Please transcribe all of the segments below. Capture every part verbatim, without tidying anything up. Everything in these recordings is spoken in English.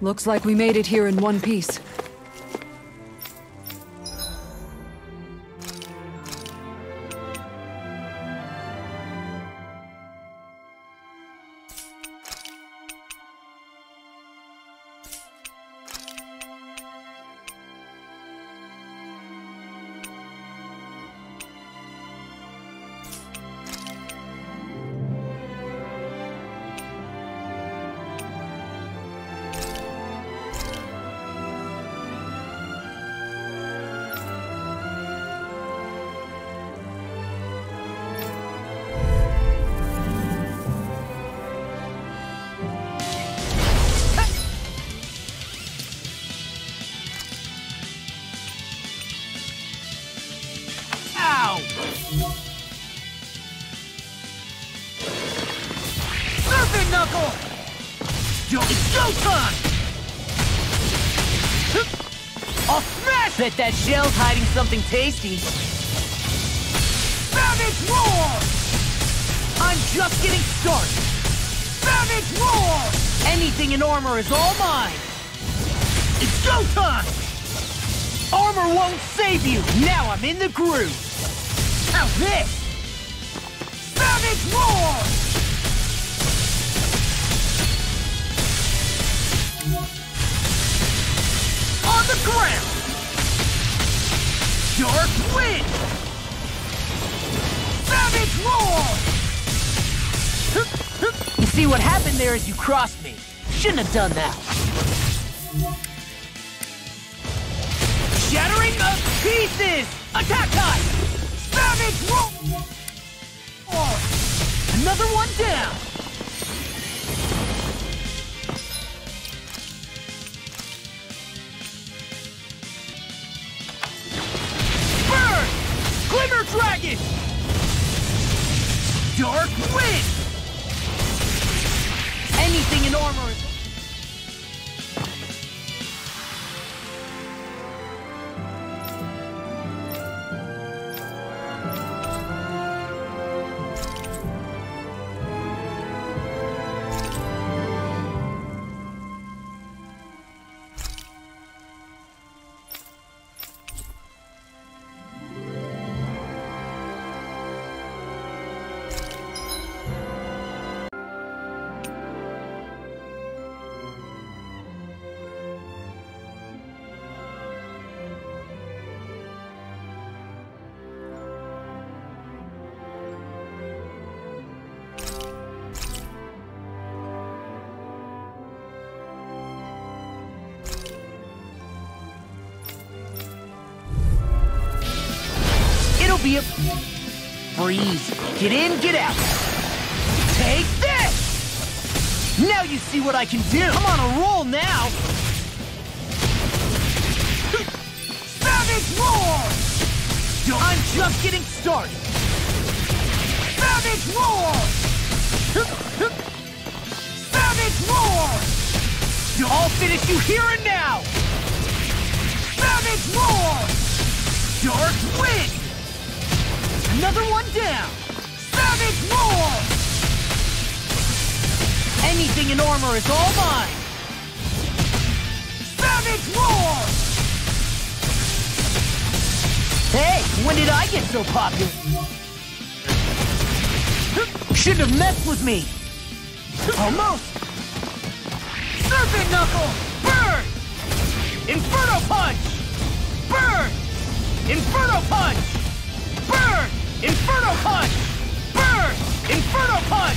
Looks like we made it here in one piece. Bet that shell's hiding something tasty. Savage roar! I'm just getting started. Savage roar! Anything in armor is all mine. It's go time! Armor won't save you. Now I'm in the groove. How's this? Savage roar! On the ground! Dark wind! Savage roar! You see, what happened there is you crossed me. Shouldn't have done that. Shattering of pieces! Attack time! Savage roar! Another one down! Dragon! Dark wind! Anything in armor is... Breeze. Get in, get out. Take this! Now you see what I can do. I'm on a roll now. Savage roar! I'm just getting started. Savage roar! Savage roar! I'll finish you here and now. Savage roar! Dark wind! Another one down! Savage roar! Anything in armor is all mine! Savage roar! Hey, when did I get so popular? Shouldn't have messed with me! Almost! Serpent knuckle! Burn! Inferno punch! Burn! Inferno punch! Burn! Inferno punch! Burn! Inferno punch!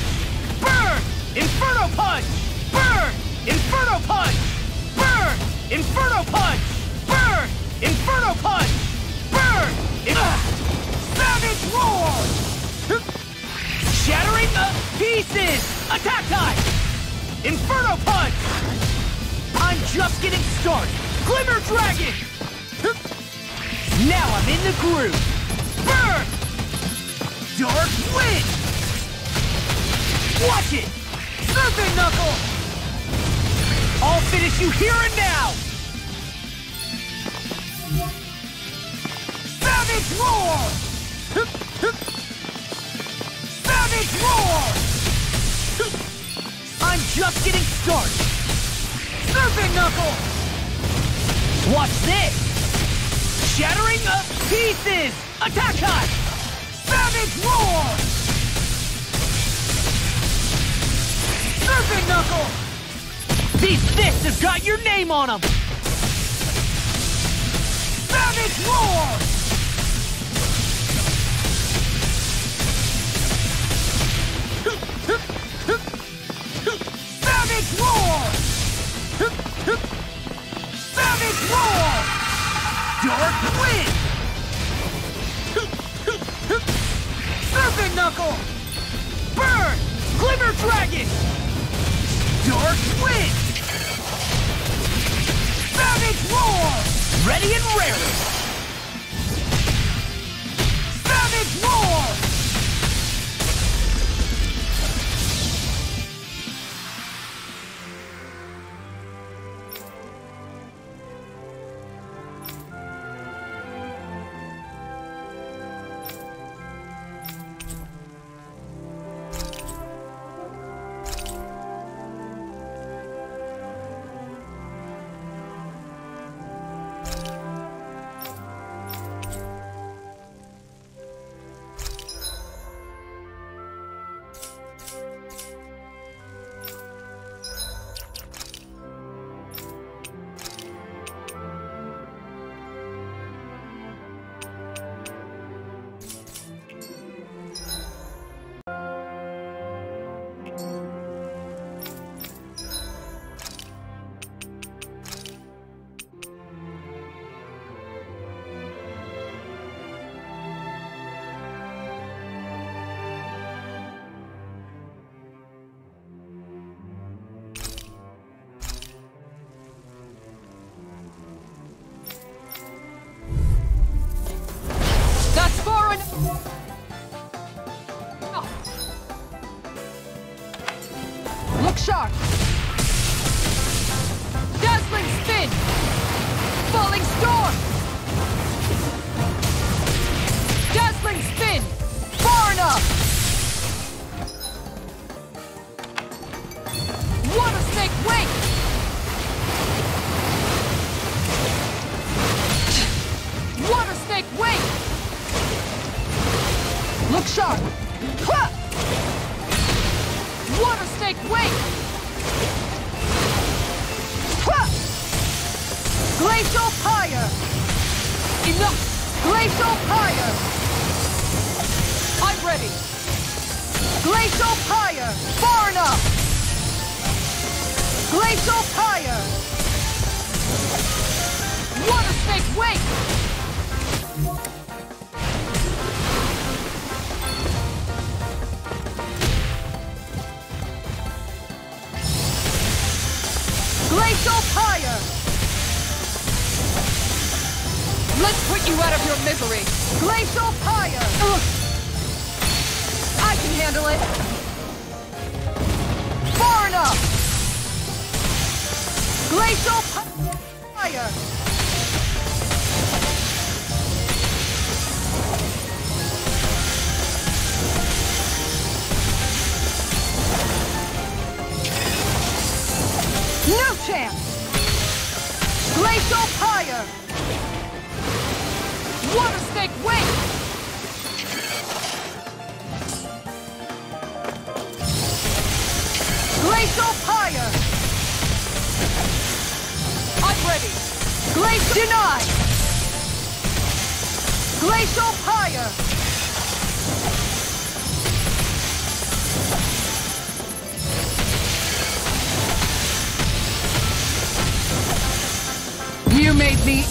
Burn! Inferno punch! Burn! Inferno punch! Burn! Inferno punch! Burn! Inferno punch! Burn! Savage roar! Shattering of pieces! Attack time! Inferno punch! I'm just getting started! Glimmer dragon! Now I'm in the groove! Burn! Dark wind! Watch it! Serpent knuckle! I'll finish you here and now! Savage roar! Savage roar! I'm just getting started! Surfing Knuckle! Watch this! Shattering of Pieces! Attack Hut! Savage Roar! Surfing Knuckle! These fists have got your name on them! Savage Roar! Savage Roar! Savage Roar! Dark Wind! Serpent Knuckle! Burn! Glimmer Dragon! Dark Wind! Savage Roar! Ready and rare! Savage Roar!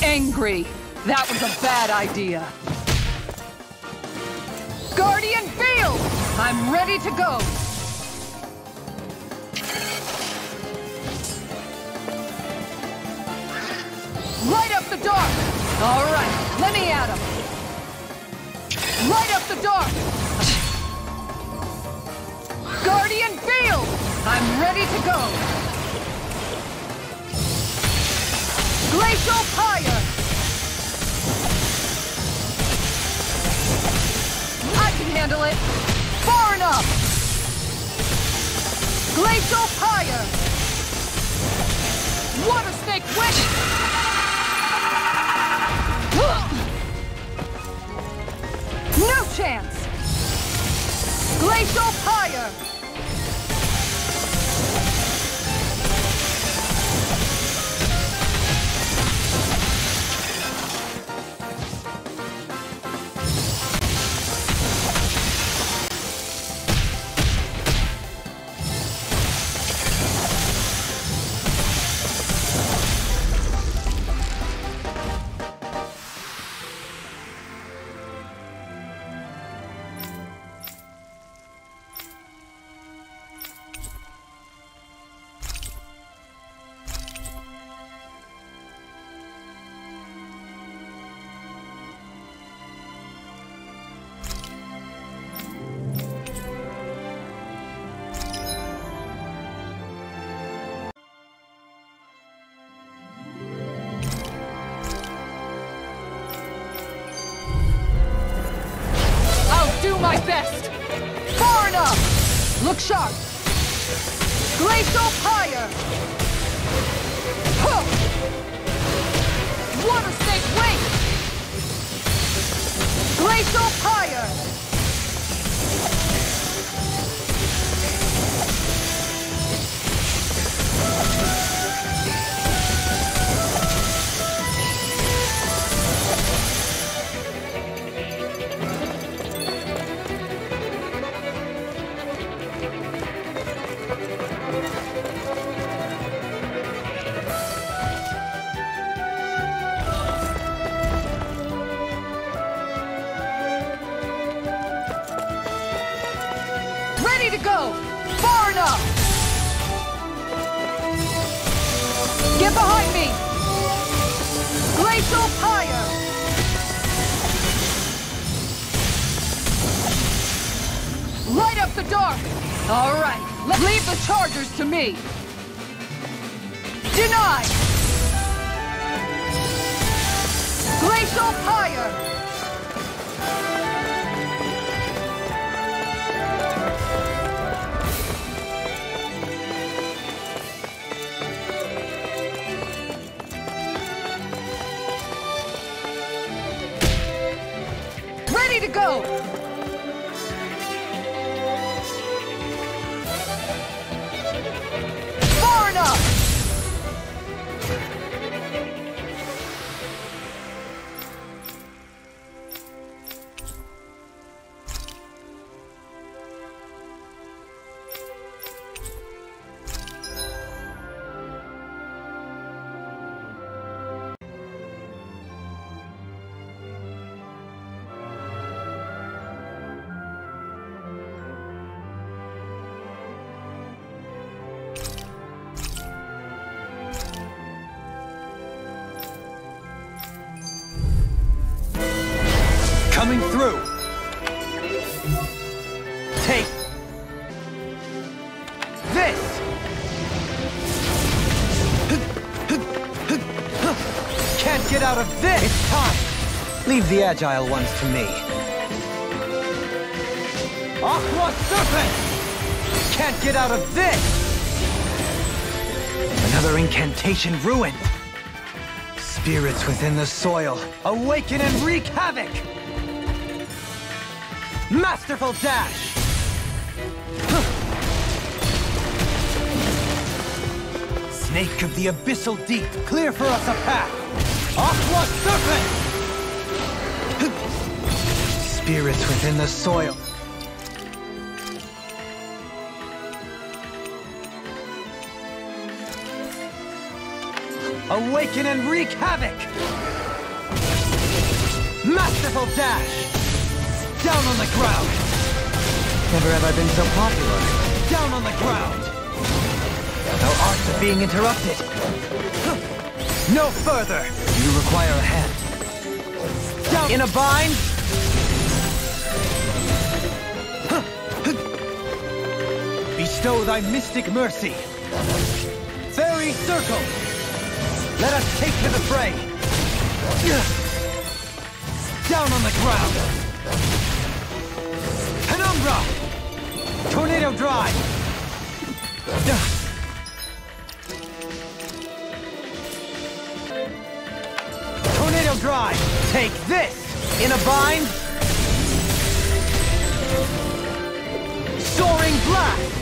Angry. That was a bad idea. Guardian Field! I'm ready to go. Light up the dark! All right, let me at him. Light up the dark! Guardian Field! I'm ready to go. Glacial Pyre! I can handle it! Far enough! Glacial Pyre! Water snake wish! No chance! Glacial fire! Best! Far enough! Look sharp! Glacial fire! Huh. Water snake wing! Glacial fire! To go! Far enough! Get behind me! Glacial fire! Light up the dark! All right, let's leave the chargers to me! Deny! Glacial fire! To go. Far enough. Coming through. Take this. Can't get out of this. It's time. Leave the agile ones to me. Aqua serpent. Can't get out of this. Another incantation ruined. Spirits within the soil awaken and wreak havoc. Masterful dash! Snake of the abyssal deep, clear for us a path! Aqua serpent! Spirits within the soil. Awaken and wreak havoc! Masterful dash! Down on the ground! Never have I been so popular. Down on the ground! No arts of being interrupted. No further! You require a hand. Down in a bind! Bestow thy mystic mercy. Fairy circle! Let us take to the fray! Down on the ground! Penumbra! Tornado drive! Take this! In a bind! Soaring blast!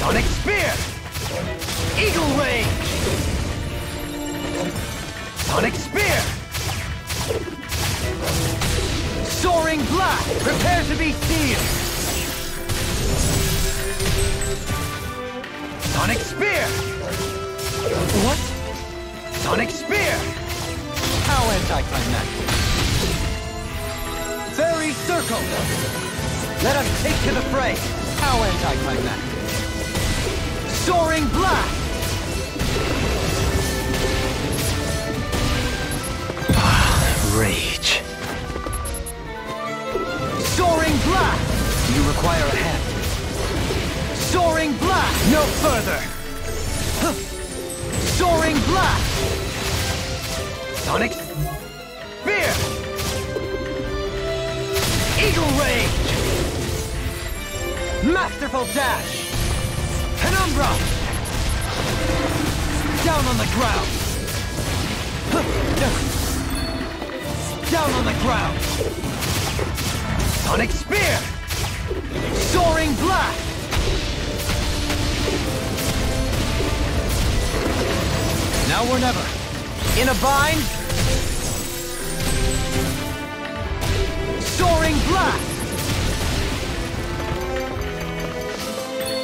Sonic spear! Eagle range! Sonic spear! Soaring blast! Prepare to be sealed! Sonic spear! What? Sonic Spear! How anticlimactic! Fairy Circle! Let us take to the fray! How anticlimactic! Soaring Blast! Ah, rage! Soaring Blast! You require a hand. Soaring Blast! No further! Soaring Blast! Sonic Spear! Eagle Rage! Masterful Dash! Penumbra! Down on the ground! Down on the ground! Sonic Spear! Soaring Blast! Now or never. In a bind. Soaring blast.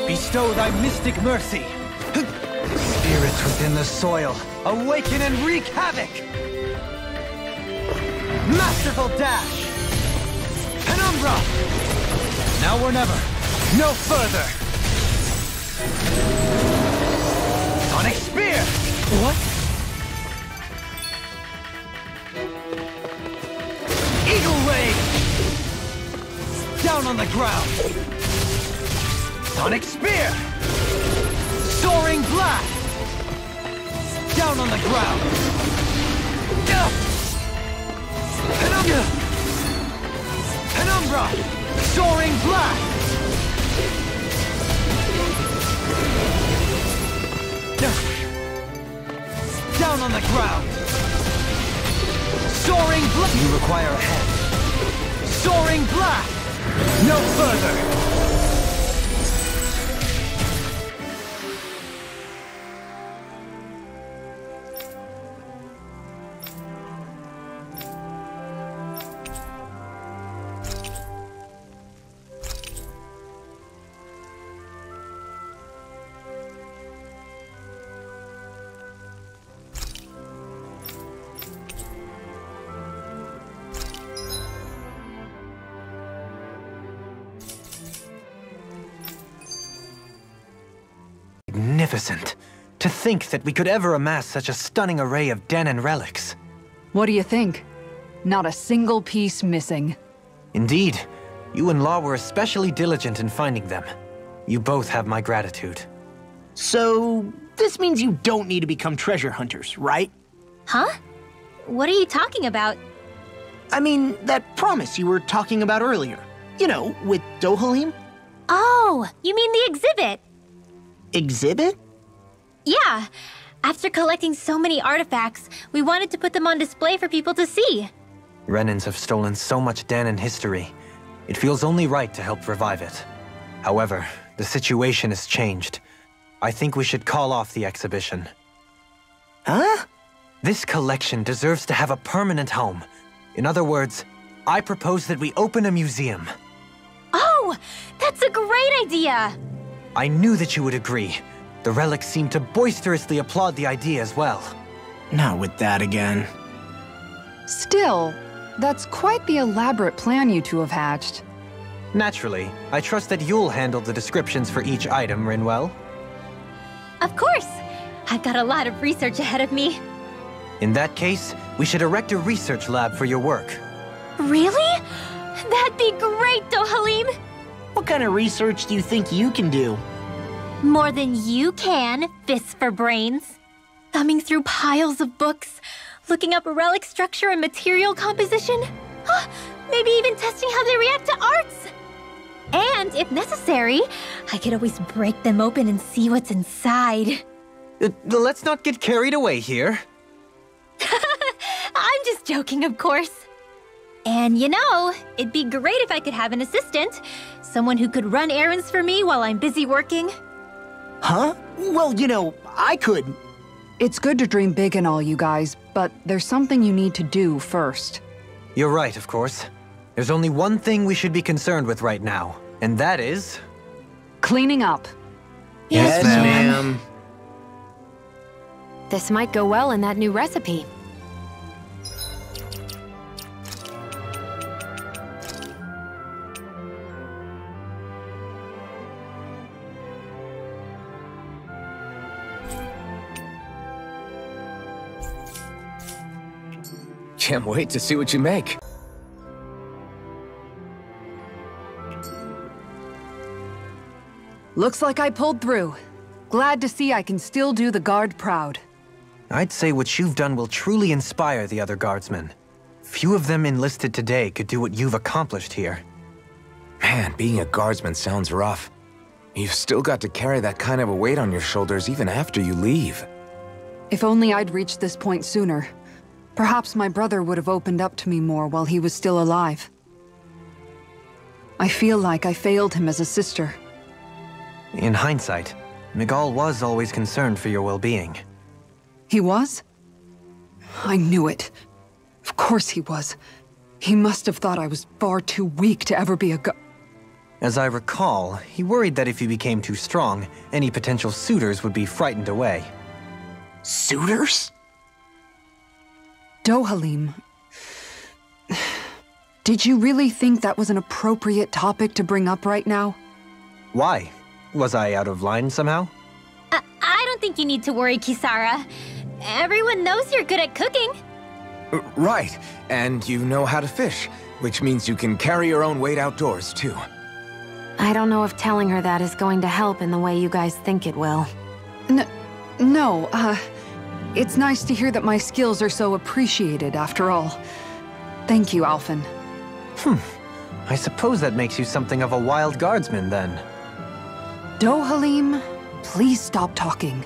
Bestow thy mystic mercy. Spirits within the soil, awaken and wreak havoc. Masterful dash. Penumbra. Now or never. No further. Sonic Spear. What? Eagle Rage! Down on the ground! Sonic Spear! Soaring Blast! Down on the ground! Penumbra! Penumbra! Soaring Blast! Down on the ground! Soaring Blast! You require a hand. Soaring Blast! No further! Magnificent. To think that we could ever amass such a stunning array of Danan relics. What do you think? Not a single piece missing. Indeed. You and Law were especially diligent in finding them. You both have my gratitude. So, this means you don't need to become treasure hunters, right? Huh? What are you talking about? I mean, that promise you were talking about earlier. You know, with Dohalim? Oh, you mean the exhibit! Exhibit? Yeah. After collecting so many artifacts, we wanted to put them on display for people to see. Renans have stolen so much Danan history. It feels only right to help revive it. However, the situation has changed. I think we should call off the exhibition. Huh? This collection deserves to have a permanent home. In other words, I propose that we open a museum. Oh! That's a great idea! I knew that you would agree. The relics seem to boisterously applaud the idea as well. Not with that again. Still, that's quite the elaborate plan you two have hatched. Naturally, I trust that you'll handle the descriptions for each item, Rinwell. Of course! I've got a lot of research ahead of me. In that case, we should erect a research lab for your work. Really? That'd be great, Dohalim! What kind of research do you think you can do? More than you can, fists for brains. Thumbing through piles of books, looking up relic structure and material composition, huh, maybe even testing how they react to arts. And if necessary, I could always break them open and see what's inside. Uh, let's not get carried away here. joking, of course. And you know, it'd be great if I could have an assistant. Someone who could run errands for me while I'm busy working. Huh? Well, you know, I could. It's good to dream big and all, you guys, but there's something you need to do first. You're right, of course. There's only one thing we should be concerned with right now, and that is... cleaning up. Yes, yes ma'am. This might go well in that new recipe. Can't wait to see what you make. Looks like I pulled through. Glad to see I can still do the guard proud. I'd say what you've done will truly inspire the other guardsmen. Few of them enlisted today could do what you've accomplished here. Man, being a guardsman sounds rough. You've still got to carry that kind of a weight on your shoulders even after you leave. If only I'd reached this point sooner. Perhaps my brother would have opened up to me more while he was still alive. I feel like I failed him as a sister. In hindsight, Miguel was always concerned for your well-being. He was? I knew it. Of course he was. He must have thought I was far too weak to ever be a gu- As I recall, he worried that if you became too strong, any potential suitors would be frightened away. Suitors? Dohalim, did you really think that was an appropriate topic to bring up right now? Why? Was I out of line somehow? I, I don't think you need to worry, Kisara. Everyone knows you're good at cooking. Right, and you know how to fish, which means you can carry your own weight outdoors, too. I don't know if telling her that is going to help in the way you guys think it will. N- no, uh... It's nice to hear that my skills are so appreciated, after all. Thank you, Alphen. Hmm. I suppose that makes you something of a wild guardsman, then. Dohalim, please stop talking.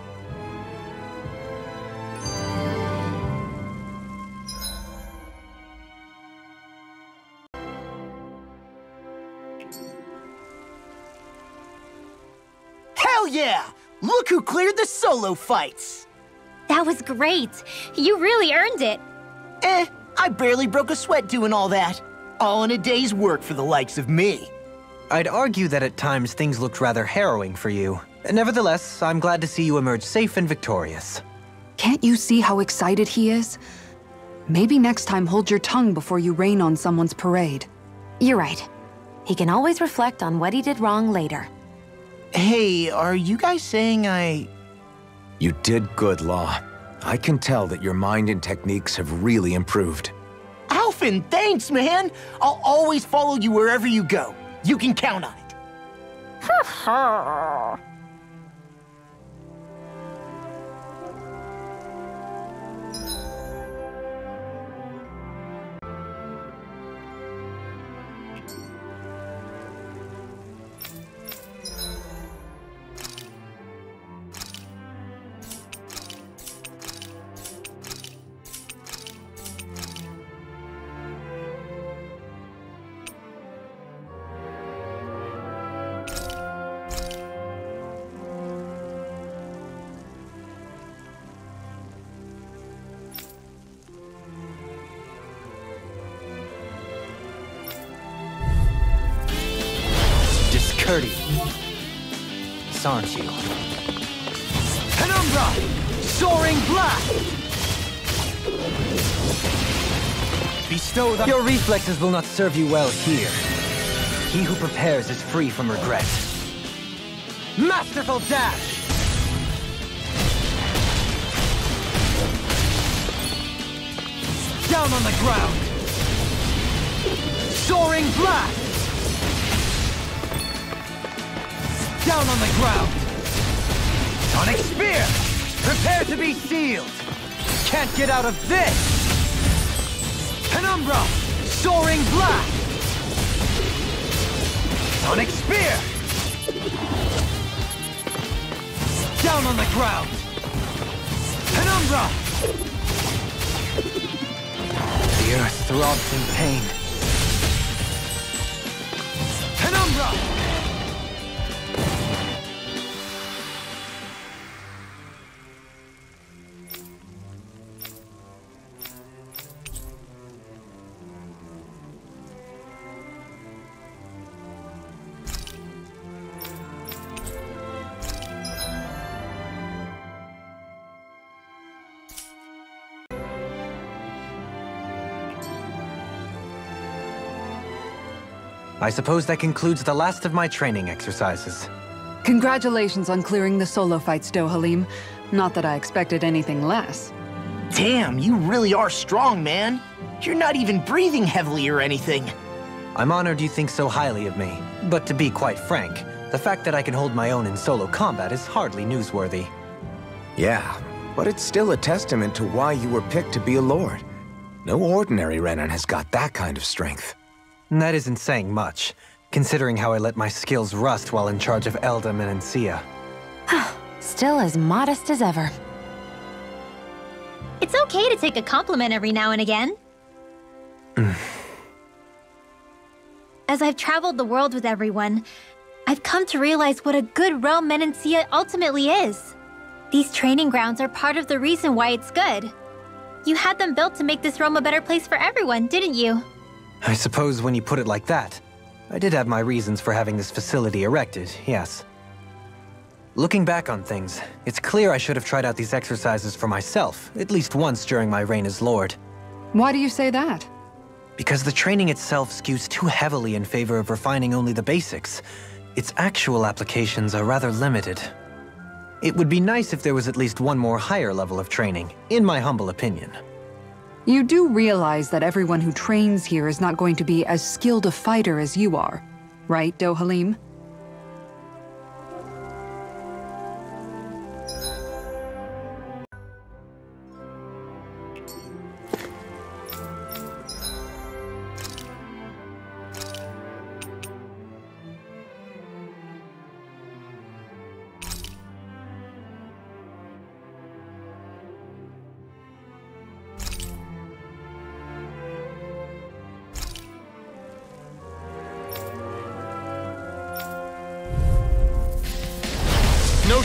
Hell yeah! Look who cleared the solo fights! That was great! You really earned it! Eh, I barely broke a sweat doing all that. All in a day's work for the likes of me. I'd argue that at times things looked rather harrowing for you. Nevertheless, I'm glad to see you emerge safe and victorious. Can't you see how excited he is? Maybe next time hold your tongue before you rain on someone's parade. You're right. He can always reflect on what he did wrong later. Hey, are you guys saying I... You did good, Law. I can tell that your mind and techniques have really improved. Alphen, thanks, man! I'll always follow you wherever you go. You can count on it. Ha ha! Aren't you? Penumbra! Soaring blast! Bestow the- Your reflexes will not serve you well here. He who prepares is free from regret. Masterful dash! Down on the ground! Soaring blast! Down on the ground! Sonic Spear! Prepare to be sealed! Can't get out of this! Penumbra! Soaring black! Sonic Spear! Down on the ground! Penumbra! The earth throbs in pain. Penumbra! I suppose that concludes the last of my training exercises. Congratulations on clearing the solo fights, Dohalim. Not that I expected anything less. Damn, you really are strong, man. You're not even breathing heavily or anything. I'm honored you think so highly of me. But to be quite frank, the fact that I can hold my own in solo combat is hardly newsworthy. Yeah, but it's still a testament to why you were picked to be a lord. No ordinary Renan has got that kind of strength. That isn't saying much, considering how I let my skills rust while in charge of Elde Menancia. Still as modest as ever. It's okay to take a compliment every now and again. As I've traveled the world with everyone, I've come to realize what a good realm Menancia ultimately is. These training grounds are part of the reason why it's good. You had them built to make this realm a better place for everyone, didn't you? I suppose when you put it like that, I did have my reasons for having this facility erected, yes. Looking back on things, it's clear I should have tried out these exercises for myself, at least once during my reign as Lord. Why do you say that? Because the training itself skews too heavily in favor of refining only the basics. Its actual applications are rather limited. It would be nice if there was at least one more higher level of training, in my humble opinion. You do realize that everyone who trains here is not going to be as skilled a fighter as you are, right, Dohalim?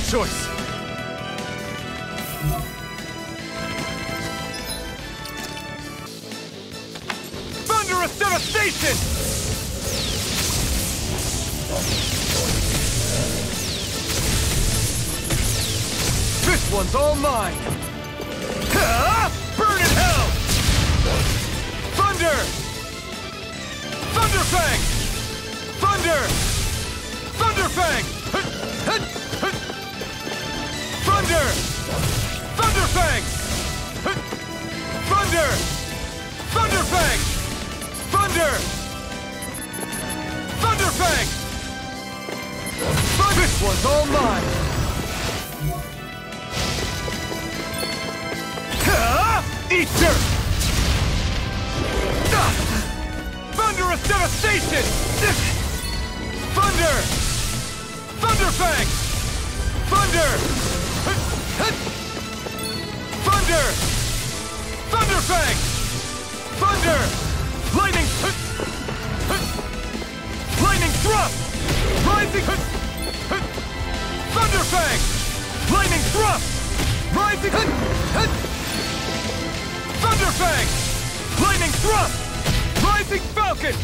Choice. Thunderous devastation! This one's all mine! Ha! Burn in hell! Thunder! Thunderfang! Thunder! Thunderfang! Thunder! Thunderfang! Thunder! Thunderfang! Thunder! Thunderfang! Thunder! This one's all mine! Eat dirt! Thunderous devastation! Thunder! Thunderfang! Thunder! Thunder! Thunderfang! Thunder! Lightning! Lightning thrust! Rising! Thunderfang! Lightning thrust! Rising! Thunderfang! Lightning thrust! Rising falcon!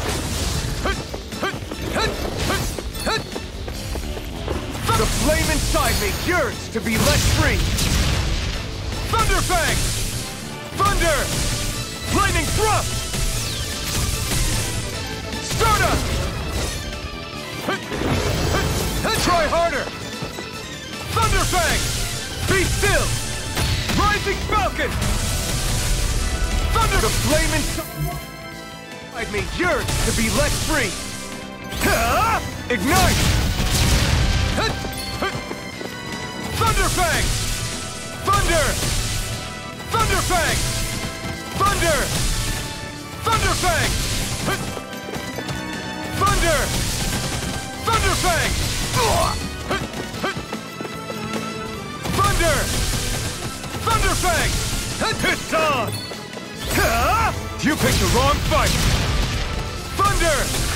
The flame inside me yearns to be let free! Thunderfang! Thunder! Lightning thrust! Stardust! Try harder! Thunderfang! Be still! Rising falcon! Thunder! The flame inside me yearns to be let free! Ignite! Thunderfang! Thunder! Thunderfang! Thunder! Thunderfang! Thunder! Thunderfang! Thunder! Thunderfang! It's on! You picked the wrong fight! Thunder!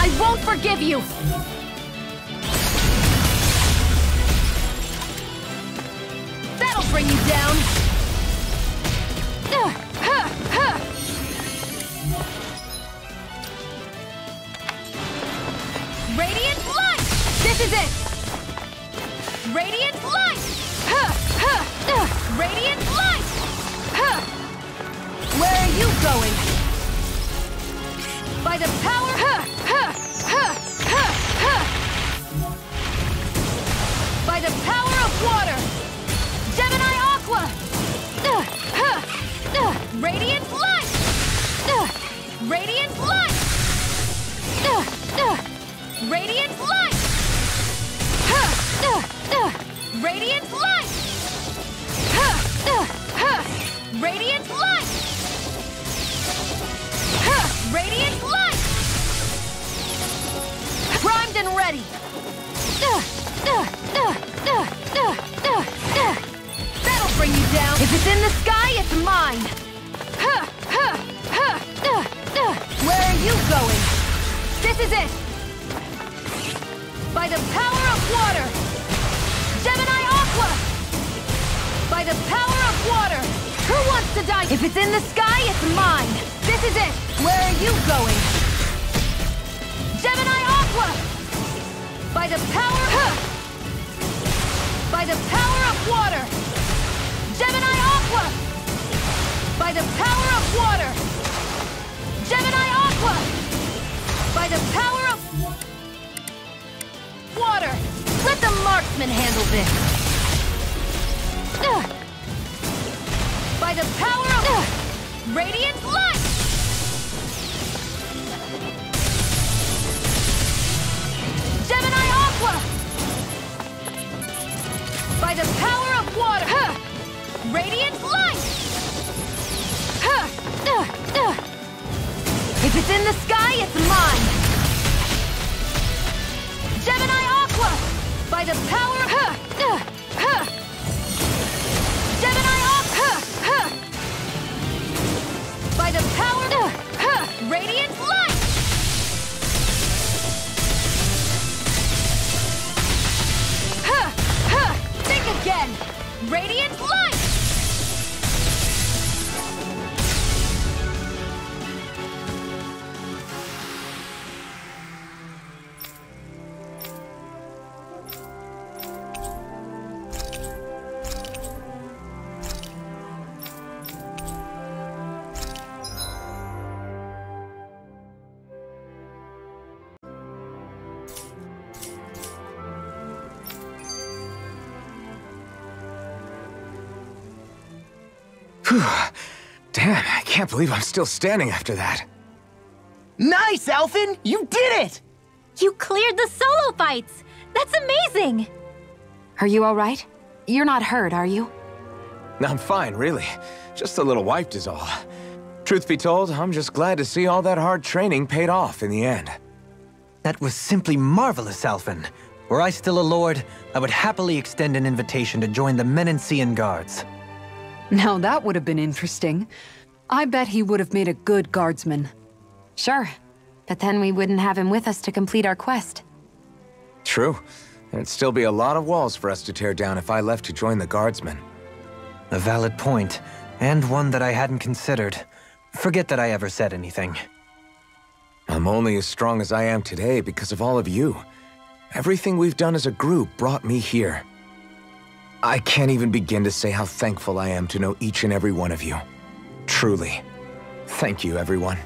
I won't forgive you! That'll bring you down! Radiant light! This is it! Radiant light! Radiant light! Where are you going? By the power... By the power of water! Gemini Aqua! Radiant light! Radiant light! Radiant light! Radiant light! Radiant light! Radiant light! Primed and ready! That'll bring you down! If it's in the sky, it's mine! Where are you going? This is it! By the power of water! Gemini Aqua! By the power of water! Who wants to die? If it's in the sky, it's mine! This is it! Where are you going? Gemini Aqua! By the power of... By the power of water! Gemini Aqua! By the power of water! Gemini Aqua! By the power of... Water! Let the marksman handle this! Uh. By the power of... Uh. Radiant light! By the power of water! Huh. Radiant light! Huh. Uh, uh. If it's in the sky, it's mine! Gemini Aqua! By the power of... Huh. Uh, huh. Gemini Aqua! Huh. Huh. By the power of... Uh, huh. Radiant light! Again, radiant light. Damn, I can't believe I'm still standing after that. Nice, Alphen! You did it! You cleared the solo fights! That's amazing! Are you all right? You're not hurt, are you? I'm fine, really. Just a little wiped is all. Truth be told, I'm just glad to see all that hard training paid off in the end. That was simply marvelous, Alphen. Were I still a lord, I would happily extend an invitation to join the Menancian Guards. Now that would have been interesting. I bet he would have made a good guardsman. Sure, but then we wouldn't have him with us to complete our quest. True. There'd still be a lot of walls for us to tear down if I left to join the guardsmen. A valid point, and one that I hadn't considered. Forget that I ever said anything. I'm only as strong as I am today because of all of you. Everything we've done as a group brought me here. I can't even begin to say how thankful I am to know each and every one of you. Truly. Thank you, everyone.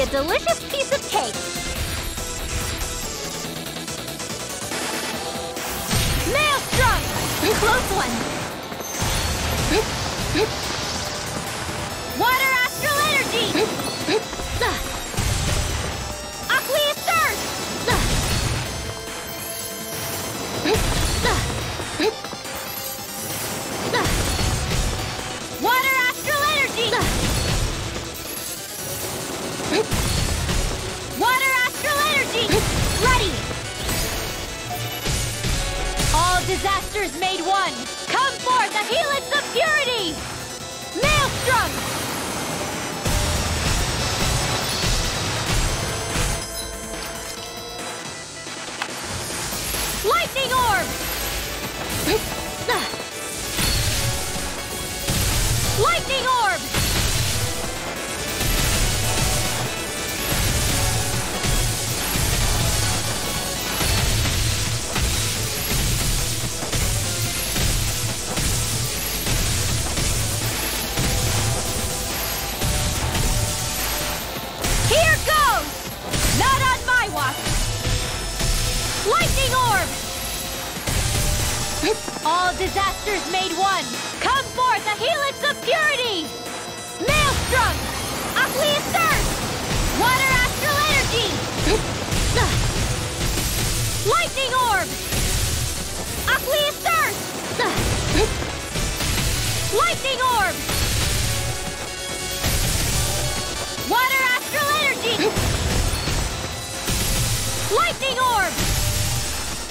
A delicious piece of cake. Maelstrom! Close one. Water astral energy! Aqueous surge! sisters made one! Come forth, the helix of purity! Maelstrom! Lightning orb! Lightning orb! Lightning orb! All disasters made one! Come forth, the helix of purity! Maelstrom! Aqueous surge! Water astral energy! Lightning orb! Aqueous surge! Lightning orb! Water astral energy! Lightning orb!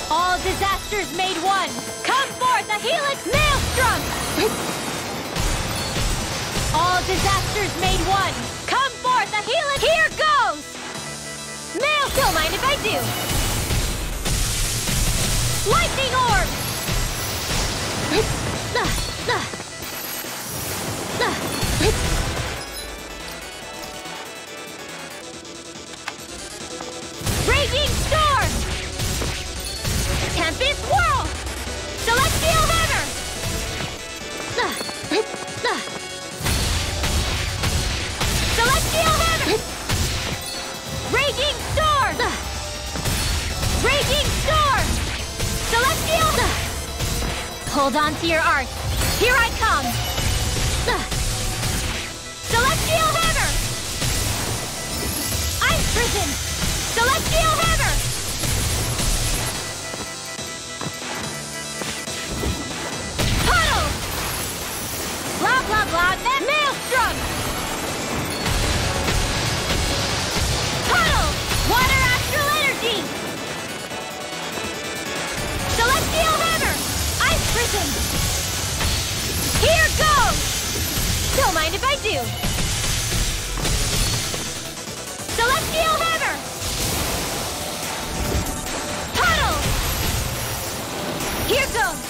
All disasters made one! Come forth, the helix maelstrom! All disasters made one! Come forth, the helix... Here goes! Maelstrom! Don't mind if I do! Lightning orb! Raging storm! Tempest Whirl! Celestial Hammer! Celestial Hammer! Raging Storm! Raging Storm! Celestial... Hold on to your art. Here I come! Celestial Hammer! Ice Prison! Celestial Hammer! Blah, blah, blah, that maelstrom! Puddle! Water astral energy! Celestial hammer! Ice prison! Here goes! Don't mind if I do! Celestial hammer! Puddle! Here goes!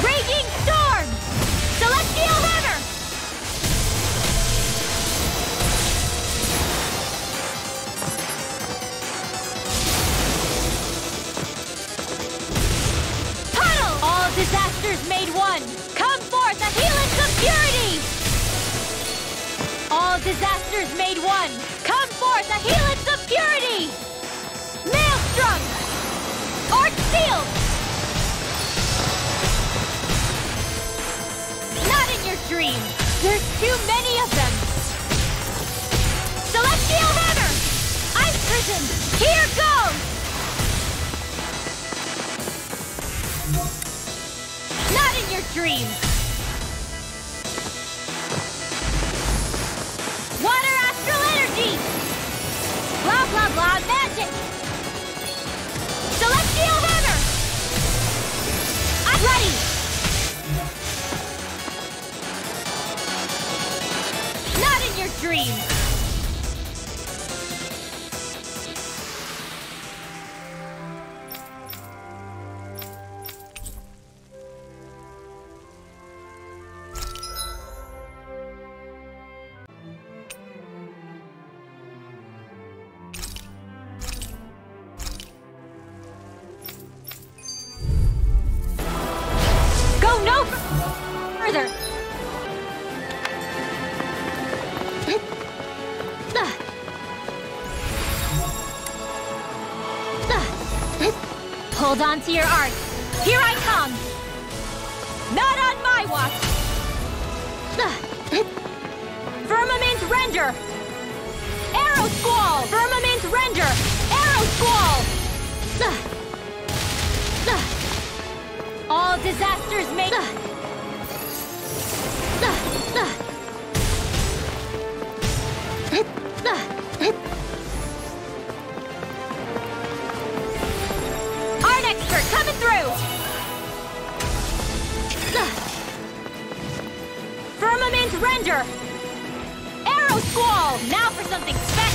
Raging storm! Celestial hammer! Puddle! All disasters made one! Come forth, the helix of purity! All disasters made one! Come forth, the helix of purity! Maelstrom! Arc sealed! Dream. There's too many of them. Celestial Hammer! Ice Prison! Here goes! Not in your dream. Water Astral Energy! Blah, blah, blah, magic! Celestial Hammer! I'm ready! Not in your dream! Go no further! Hold on to your art. Here I come. Not on my watch. Firmament render. Arrow squall. Firmament render. Arrow squall. All disasters make... No squall! Now for something special!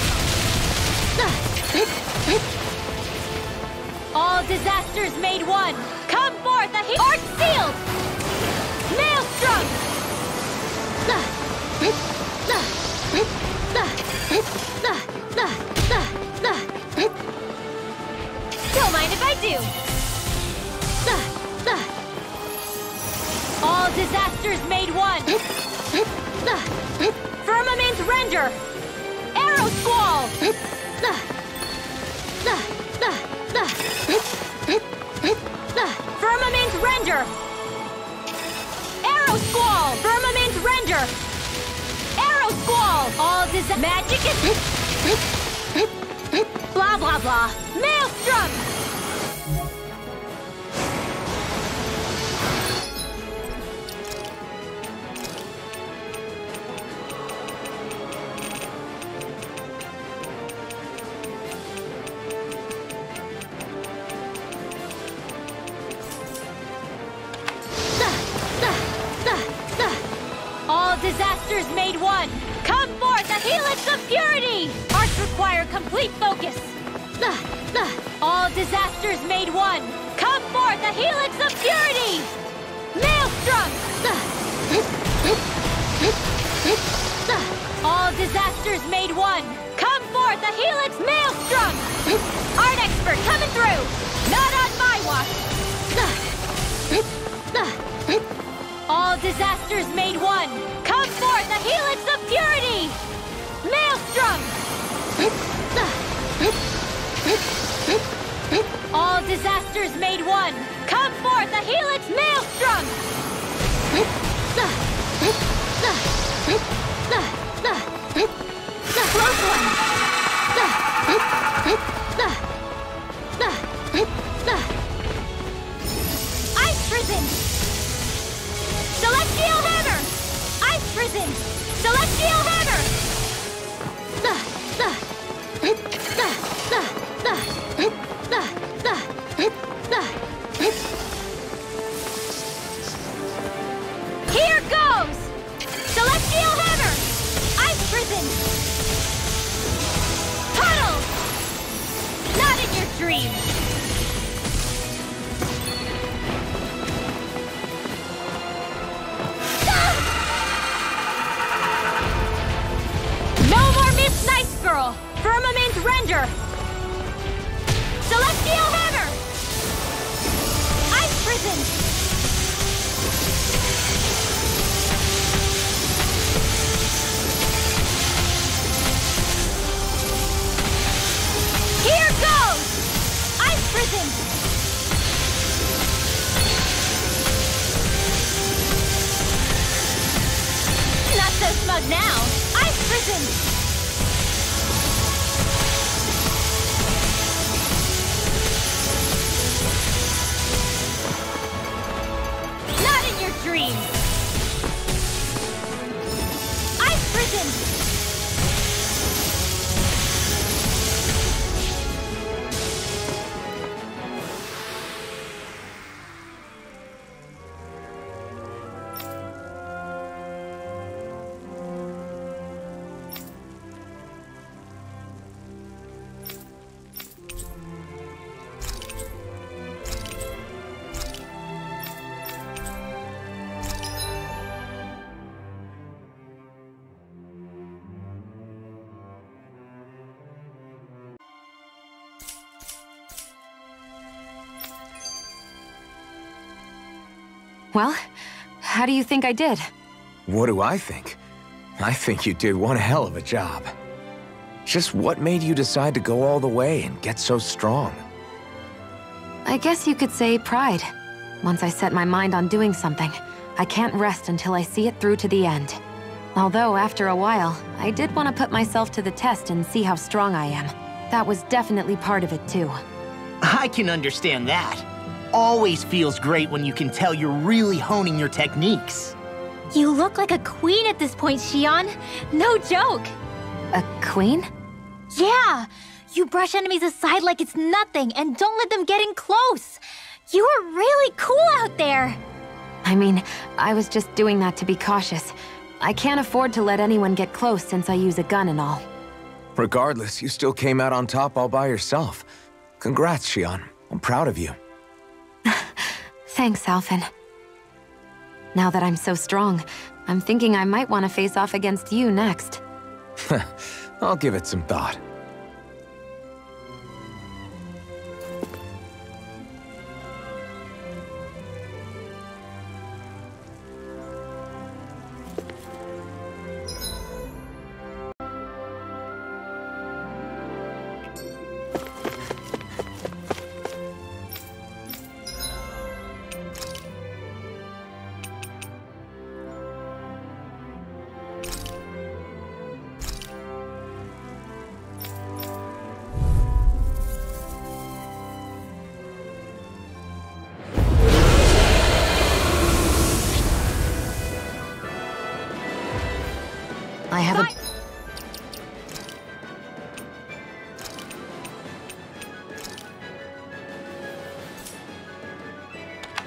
All disasters made one! Come forth, a heart sealed! Maelstrom! Don't mind if I do! All disasters made one! Firmament render! Arrow squall! Firmament render! Arrow squall! Firmament render! Arrow squall! All this magic is... Blah, blah, blah! Maelstrom! Made one. Come forth, the helix of purity! Arts require complete focus. All disasters made one. Come forth, the helix of purity! Maelstrom! All disasters made one. Come forth, the helix maelstrom! Art expert coming through! Not on my watch! All disasters made one. Come forth, the helix of purity! Maelstrom! All disasters made one. Come forth, the helix maelstrom! Close one! Ice prison! Celestial hammer! Ice prison! Celestial hammer! Here goes! Celestial hammer! Ice prison! Puddles! Not in your dreams! Firmament render! Celestial hammer! Ice prison! Here goes! Ice prison! Not so smug now! Ice prison! Dreams. Ice prison. Well, how do you think I did? What do I think? I think you did one hell of a job. Just what made you decide to go all the way and get so strong? I guess you could say pride. Once I set my mind on doing something, I can't rest until I see it through to the end. Although, after a while, I did want to put myself to the test and see how strong I am. That was definitely part of it, too. I can understand that. Always feels great when you can tell you're really honing your techniques. You look like a queen at this point, Xion. No joke. A queen? Yeah. You brush enemies aside like it's nothing and don't let them get in close. You were really cool out there. I mean, I was just doing that to be cautious. I can't afford to let anyone get close since I use a gun and all. Regardless, you still came out on top all by yourself. Congrats, Xion. I'm proud of you. Thanks, Alphen. Now that I'm so strong, I'm thinking I might want to face off against you next. I'll give it some thought.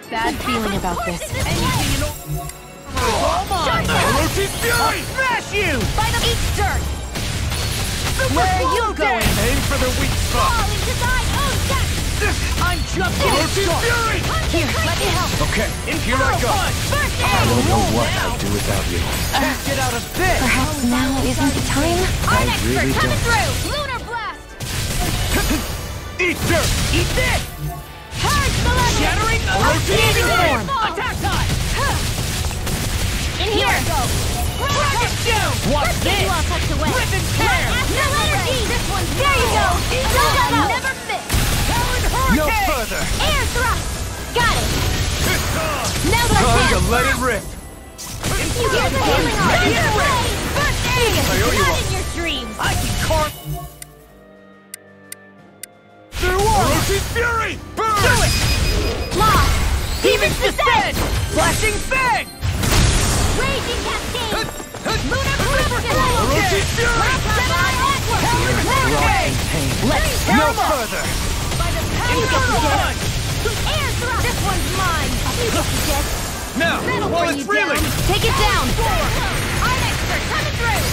Bad feeling about this. Anything in all... Come on! Fury! Smash you! By the beach dirt! Where are you going? Aim for the weak spot! I'm jumping! Fury! Here, let me help! Okay, here I go! I don't know what I'd do without you. Get out of this! Perhaps now isn't the time? I'm expert coming through! Lunar blast! Eat dirt! Eat this! Shattering the form! Attack time! In here! Here go! Rocket down! What's this? Ribbon tear! No energy! This one's there you go! I'll never miss! No further! Air thrust! Got it! Now let's time to let it rip! You get the healing arm! Let it rip! First aid! Not in your dreams! I can carve... Through war! Fury! Burn! Do it! Law! Demons descend! Flashing Fang! Raging Cascade! Lunar Corruption! Orochi's Fury! Let's go! No further! By the power of Air Thrust! This one's mine! You get to get! Now! While it's reeling! Take it down! I'm expert! Coming through!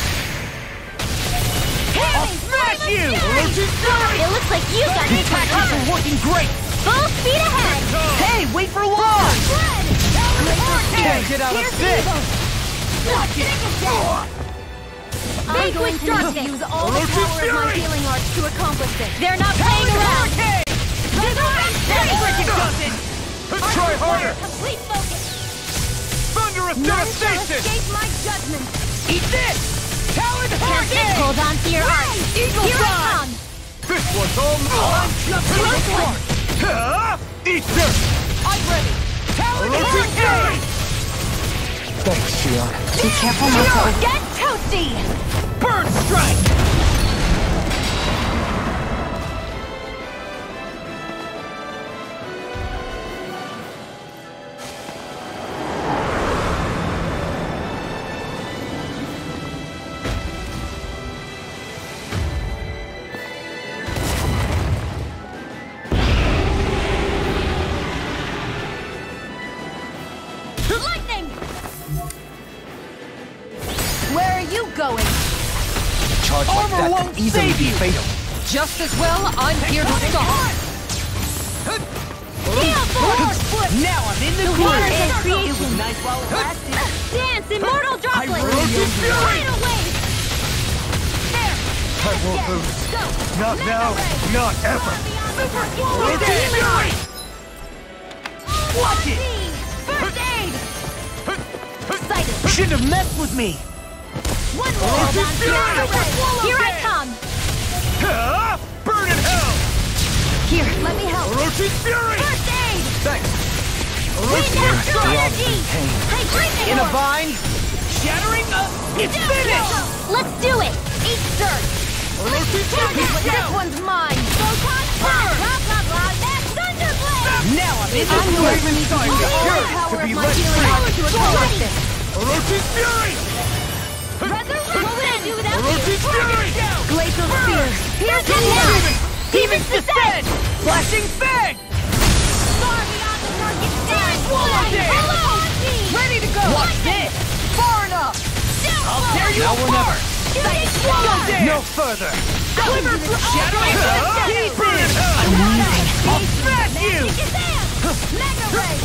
I'll smash you! Orochi's Fury! It looks like you got it! These working great! Full speed ahead! Hey, wait for Law! Can't get out of this! Watch it! I'm going to use all the power of my healing arts to accomplish this. They're not playing around! Try harder! Thunderous devastation! Eat this! Talon Hurricane! Hold on to your heart! Here it comes! This one's all mine! I'm jumping! Eat this! I'm ready! Talon! Thanks, Xion. Be careful not to... Get toasty! Burn strike! Just as well, I'm here to stop. Now I'm in the corner. It was nice while it lasted. Dance, immortal droplet. Right away. There. I won't lose. Not now. Not ever. Watch it. First aid. Shouldn't have messed with me. One more. Here I come. Uh, burn in hell! Here, let me help! Orochi's Fury! First aid! Thanks! Orochi's Fury! Energy! Hey, in a vine! Shattering up! It's do finished! Go. Let's do it! Eat dirt! Orochi's Fury! This one's mine! Photon! Burn! Blah, blah, blah! That's Thunderblade! Now I'm in the flaming side! Sure to be less free! Orochi's Fury! Resurrection! What would I do without Orochi's Fury! Glacial Spear! Here's the end! Demons descend! Flashing Fang! Far beyond the market! Ready to go! Watch this! Far enough! I'll tear you apart! No further! Glimmer for all! Keep it! I'll smash you! Mega Ray!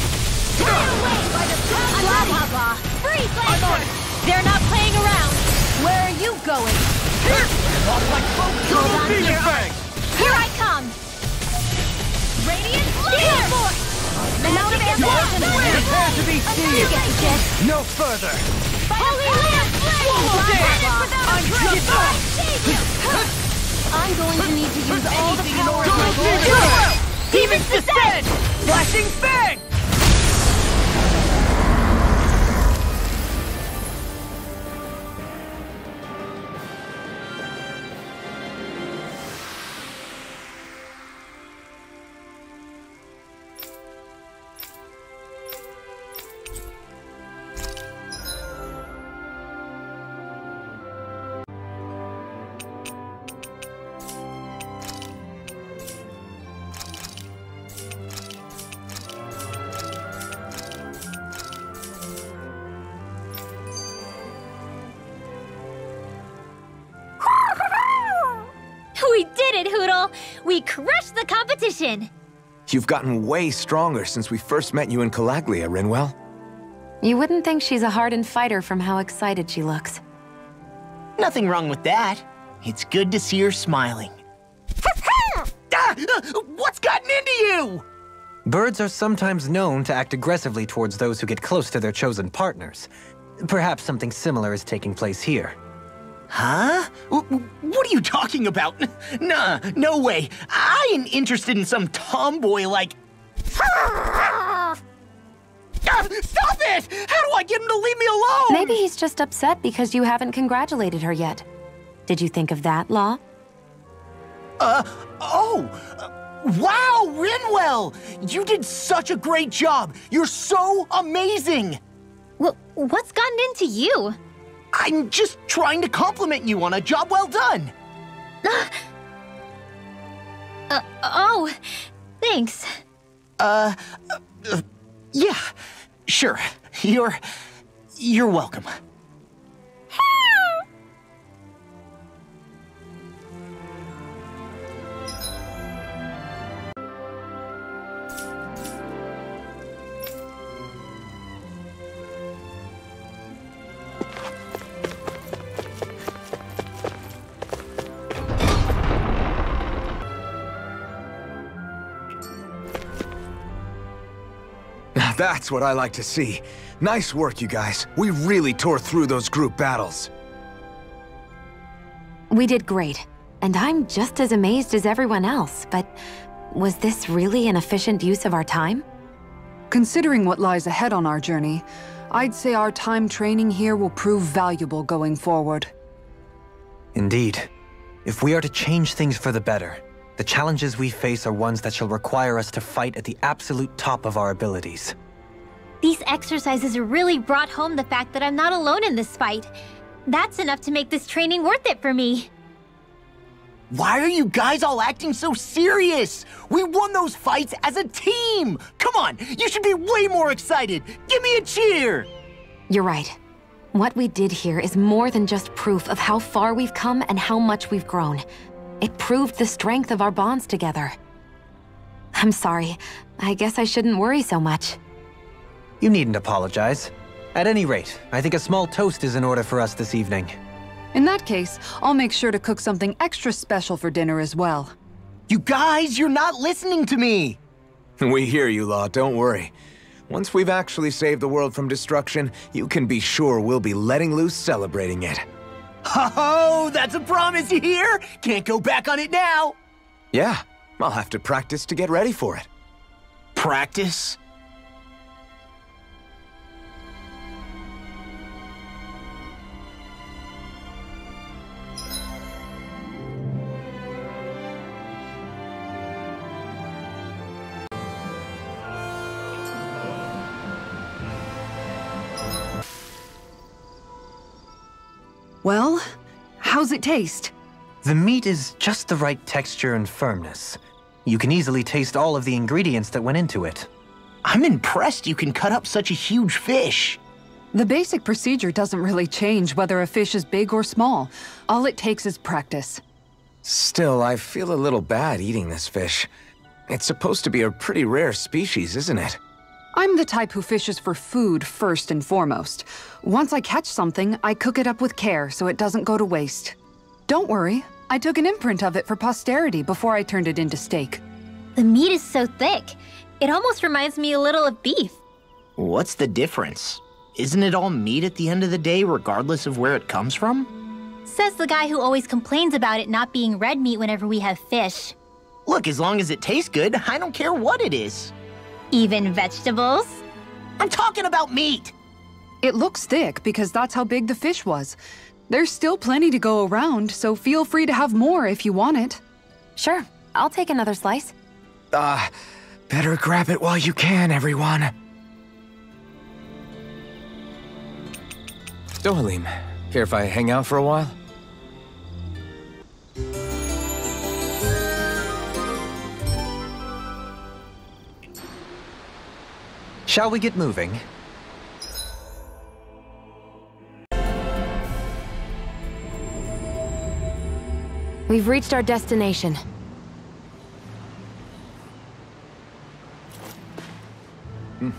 Turn away by the Calaglia! Free flanker! They're not playing around! Where are you going? Here I come! Radiant Light! Amount of ammunition prepare to be sealed! No further! Holy Land! I'm just back! I'm going to need to use all the power of my voice! Demons descend! Flashing Fang! We crushed the competition! You've gotten way stronger since we first met you in Calaglia, Rinwell. You wouldn't think she's a hardened fighter from how excited she looks. Nothing wrong with that. It's good to see her smiling. Ah, what's gotten into you? Birds are sometimes known to act aggressively towards those who get close to their chosen partners. Perhaps something similar is taking place here. Huh? What are you talking about? Nah, no way. I ain't interested in some tomboy like... Stop it! How do I get him to leave me alone? Maybe he's just upset because you haven't congratulated her yet. Did you think of that, Law? Uh, oh! Wow, Rinwell! You did such a great job! You're so amazing! Well, what's gotten into you? I'm just trying to compliment you on a job well done! Uh, oh, thanks. Uh, uh, yeah, sure. You're... you're welcome. That's what I like to see. Nice work, you guys. We really tore through those group battles. We did great, and I'm just as amazed as everyone else, but was this really an efficient use of our time? Considering what lies ahead on our journey, I'd say our time training here will prove valuable going forward. Indeed. If we are to change things for the better, the challenges we face are ones that shall require us to fight at the absolute top of our abilities. These exercises really brought home the fact that I'm not alone in this fight. That's enough to make this training worth it for me. Why are you guys all acting so serious? We won those fights as a team! Come on, you should be way more excited! Give me a cheer! You're right. What we did here is more than just proof of how far we've come and how much we've grown. It proved the strength of our bonds together. I'm sorry. I guess I shouldn't worry so much. You needn't apologize. At any rate, I think a small toast is in order for us this evening. In that case, I'll make sure to cook something extra special for dinner as well. You guys, you're not listening to me! We hear you, Law, don't worry. Once we've actually saved the world from destruction, you can be sure we'll be letting loose celebrating it. Ho-ho! That's a promise, you hear? Can't go back on it now! Yeah, I'll have to practice to get ready for it. Practice? Well, how's it taste? The meat is just the right texture and firmness. You can easily taste all of the ingredients that went into it. I'm impressed you can cut up such a huge fish. The basic procedure doesn't really change whether a fish is big or small. All it takes is practice. Still, I feel a little bad eating this fish. It's supposed to be a pretty rare species, isn't it? I'm the type who fishes for food first and foremost. Once I catch something, I cook it up with care so it doesn't go to waste. Don't worry, I took an imprint of it for posterity before I turned it into steak. The meat is so thick. It almost reminds me a little of beef. What's the difference? Isn't it all meat at the end of the day, regardless of where it comes from? Says the guy who always complains about it not being red meat whenever we have fish. Look, as long as it tastes good, I don't care what it is. Even vegetables? I'm talking about meat! It looks thick because that's how big the fish was. There's still plenty to go around, so feel free to have more if you want it. Sure, I'll take another slice. Uh, better grab it while you can, everyone. Dohalim, care if I hang out for a while? Shall we get moving? We've reached our destination. Hmm.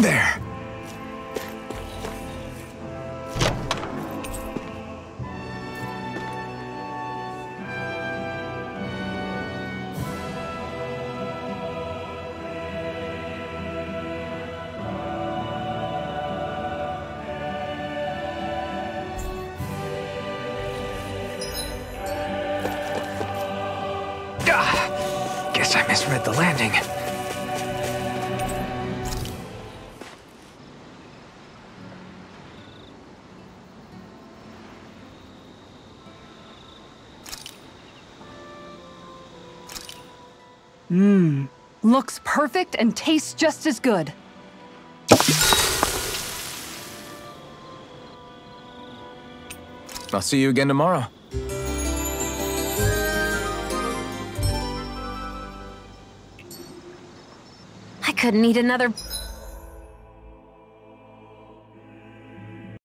There. Ah, guess I misread the landing. Mmm, looks perfect and tastes just as good. I'll see you again tomorrow. I couldn't eat another...